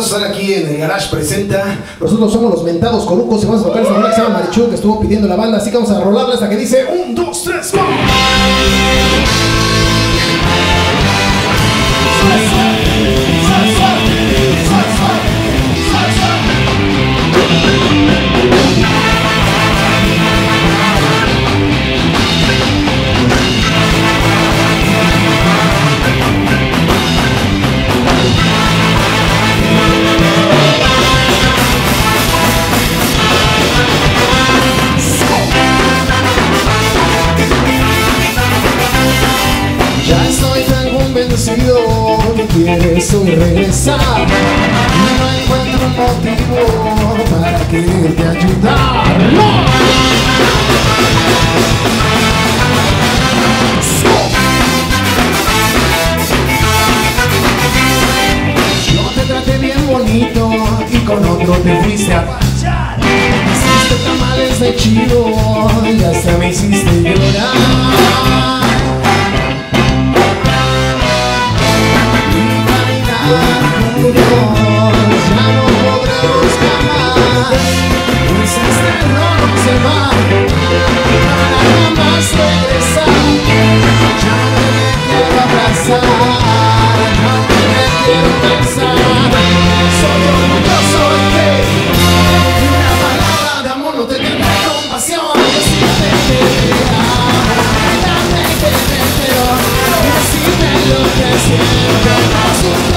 a estar aquí en El Garage Presenta. Nosotros somos los mentados Korucos y vamos a tocar esta rola que se llama Marichú, que estuvo pidiendo la banda. Así que vamos a rolarla hasta que dice 1, 2, 3, ¡go! Que quieres hoy regresar, no encuentro un motivo para quererte ayudar. Yo te traté bien bonito y con otro te fuiste a fallar. Hiciste tamales de chivo y hasta me hiciste llorar. Lo que siento